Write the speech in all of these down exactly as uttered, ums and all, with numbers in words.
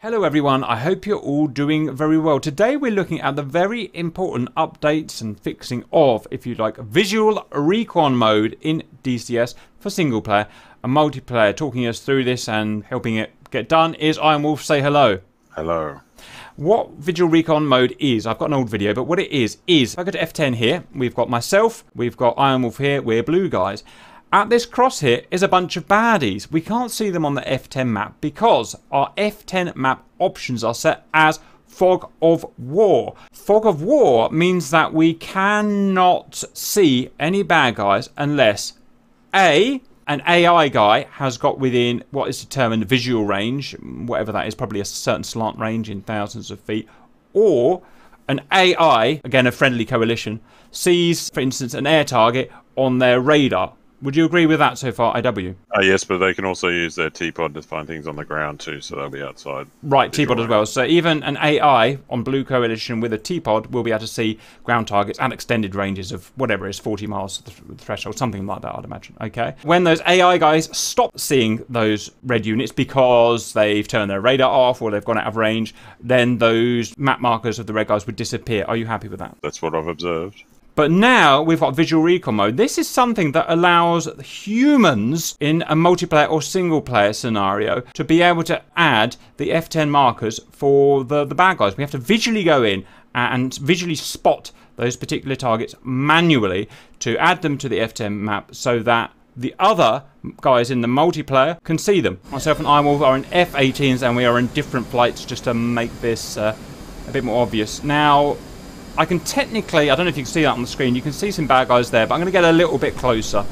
Hello everyone, I hope you're all doing very well. Today we're looking at the very important updates and fixing of, if you like, Visual Recon Mode in D C S for single player and multiplayer. Talking us through this and helping it get done is Iron Wolf. Say hello. Hello. What Visual Recon Mode is, I've got an old video, but what it is, is if I go to F ten here, we've got myself, we've got Iron Wolf here, we're blue guys. At this crosshair is a bunch of baddies. We can't see them on the F ten map because our F ten map options are set as Fog of War. Fog of War means that we cannot see any bad guys unless A, an A I guy has got within what is determined visual range, whatever that is, probably a certain slant range in thousands of feet, or an A I, again a friendly coalition, sees, for instance, an air target on their radar. Would you agree with that so far, I W? Uh, yes, but they can also use their T P O D to find things on the ground too, so they'll be outside. Right, T P O D as well. So even an A I on Blue Coalition with a T P O D will be able to see ground targets and extended ranges of whatever is forty miles to the threshold, something like that, I'd imagine. Okay. When those A I guys stop seeing those red units because they've turned their radar off or they've gone out of range, then those map markers of the red guys would disappear. Are you happy with that? That's what I've observed. But now we've got Visual Recon Mode. This is something that allows humans in a multiplayer or single player scenario to be able to add the F ten markers for the, the bad guys. We have to visually go in and visually spot those particular targets manually to add them to the F ten map so that the other guys in the multiplayer can see them. Myself and Iron Wolf are in F eighteens and we are in different flights just to make this uh, a bit more obvious. Now, I can technically, I don't know if you can see that on the screen, you can see some bad guys there, but I'm going to get a little bit closer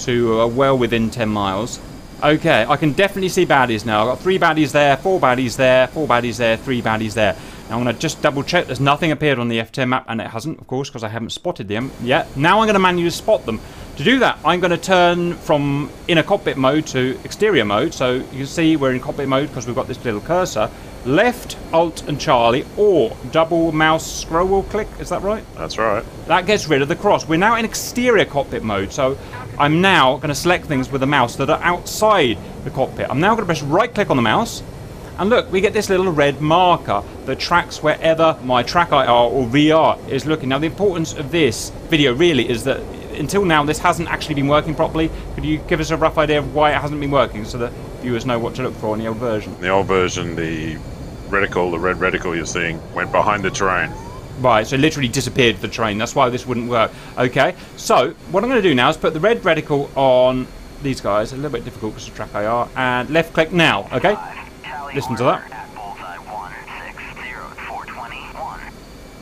to uh, well within ten miles. Okay, I can definitely see baddies now. I've got three baddies there, four baddies there, four baddies there, three baddies there. Now I'm going to just double check there's nothing appeared on the F ten map, and it hasn't, of course, because I haven't spotted them yet. Now I'm going to manually spot them. To do that, I'm going to turn from inner cockpit mode to exterior mode. So you can see we're in cockpit mode because we've got this little cursor. Left, Alt and Charlie, or double mouse scroll click, is that right? That's right. That gets rid of the cross. We're now in exterior cockpit mode, so I'm now going to select things with the mouse that are outside the cockpit. I'm now going to press right click on the mouse, and look, we get this little red marker that tracks wherever my Track I R or V R is looking. Now the importance of this video really is that until now this hasn't actually been working properly. Could you give us a rough idea of why it hasn't been working so that viewers know what to look for in the old version? In the old version, the reticle, the red reticle you're seeing, went behind the terrain. Right, so it literally disappeared the terrain. That's why this wouldn't work. Okay, so what I'm going to do now is put the red reticle on these guys. A little bit difficult because of Track I R. And left click now, okay? Listen to that.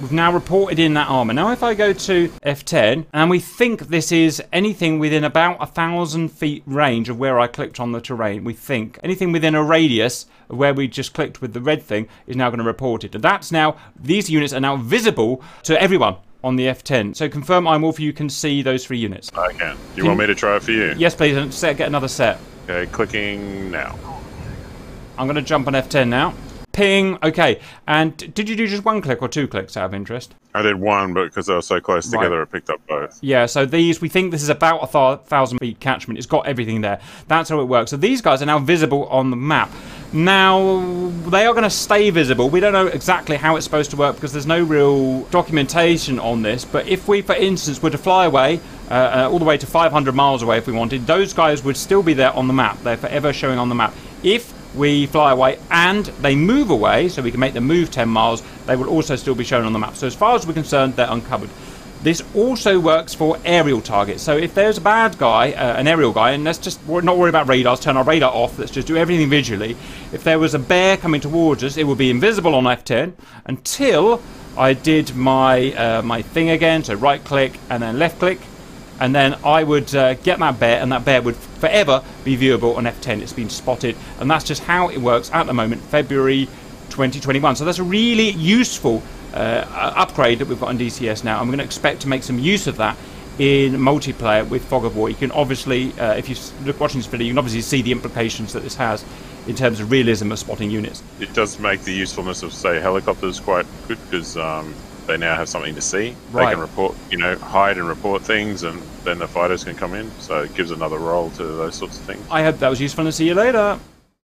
We've now reported in that armor. Now if I go to F ten, and we think this is anything within about a thousand feet range of where I clicked on the terrain, we think anything within a radius of where we just clicked with the red thing is now going to report it. And that's now, these units are now visible to everyone on the F ten. So confirm, I'm all for you can see those three units. I can. Do you can, want me to try it for you? Yes, please, and set, get another set. Okay, clicking now. I'm going to jump on F ten now. Ping. Okay, and did you do just one click or two clicks out of interest? I did one, but because they were so close together, right. It picked up both. Yeah, so these, we think this is about a th thousand feet catchment. It's got everything there. That's how it works. So these guys are now visible on the map. Now, they are going to stay visible. We don't know exactly how it's supposed to work because there's no real documentation on this. But if we, for instance, were to fly away, uh, uh, all the way to five hundred miles away if we wanted, those guys would still be there on the map. They're forever showing on the map. If we fly away and they move away, so we can make them move ten miles, they will also still be shown on the map. So as far as we're concerned, they're uncovered. This also works for aerial targets. So if there's a bad guy, uh, an aerial guy, and let's just not worry about radars, turn our radar off, let's just do everything visually. If there was a bear coming towards us, it would be invisible on F ten until I did my, uh, my thing again, so right click and then left click. And then I would uh, get that bear, and that bear would forever be viewable on F ten. It's been spotted, and that's just how it works at the moment, February twenty twenty-one. So that's a really useful uh, upgrade that we've got on D C S now. I'm going to expect to make some use of that in multiplayer with Fog of War. You can obviously, uh, if you're watching this video, you can obviously see the implications that this has in terms of realism of spotting units. It does make the usefulness of, say, helicopters quite good, because um they now have something to see. Right. They can report, you know, hide and report things, and then the fighters can come in. So it gives another role to those sorts of things. I hope that was useful, and see you later.